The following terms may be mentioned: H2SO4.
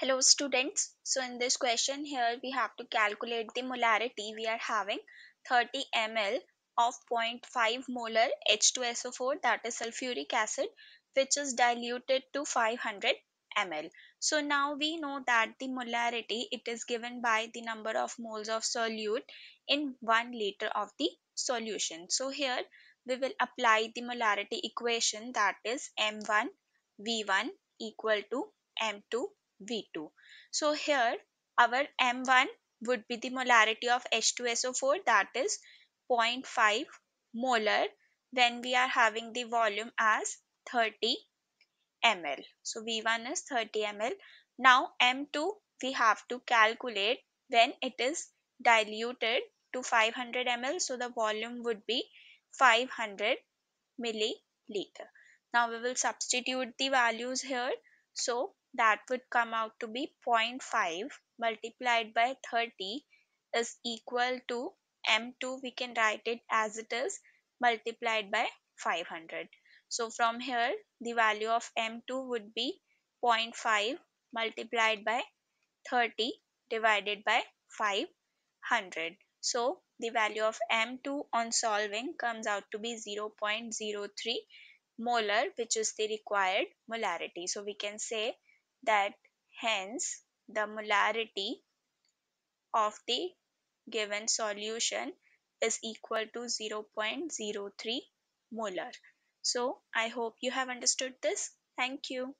Hello students, so in this question here we have to calculate the molarity. We are having 30 ml of 0.5 molar H2SO4, that is sulfuric acid, which is diluted to 500 ml. So now we know that the molarity, it is given by the number of moles of solute in 1 liter of the solution. So here we will apply the molarity equation, that is M1 V1 equal to M2 V2. So here our M1 would be the molarity of H2SO4, that is 0.5 molar, when we are having the volume as 30 ml. So V1 is 30 ml. Now M2 we have to calculate when it is diluted to 500 ml. So the volume would be 500 milliliter. Now we will substitute the values here. So that would come out to be 0.5 multiplied by 30 is equal to M2, we can write it as it is, multiplied by 500. So from here the value of M2 would be 0.5 multiplied by 30 divided by 500. So the value of M2 on solving comes out to be 0.03 molar, which is the required molarity. So we can say that hence the molarity of the given solution is equal to 0.03 molar. So I hope you have understood this. Thank you.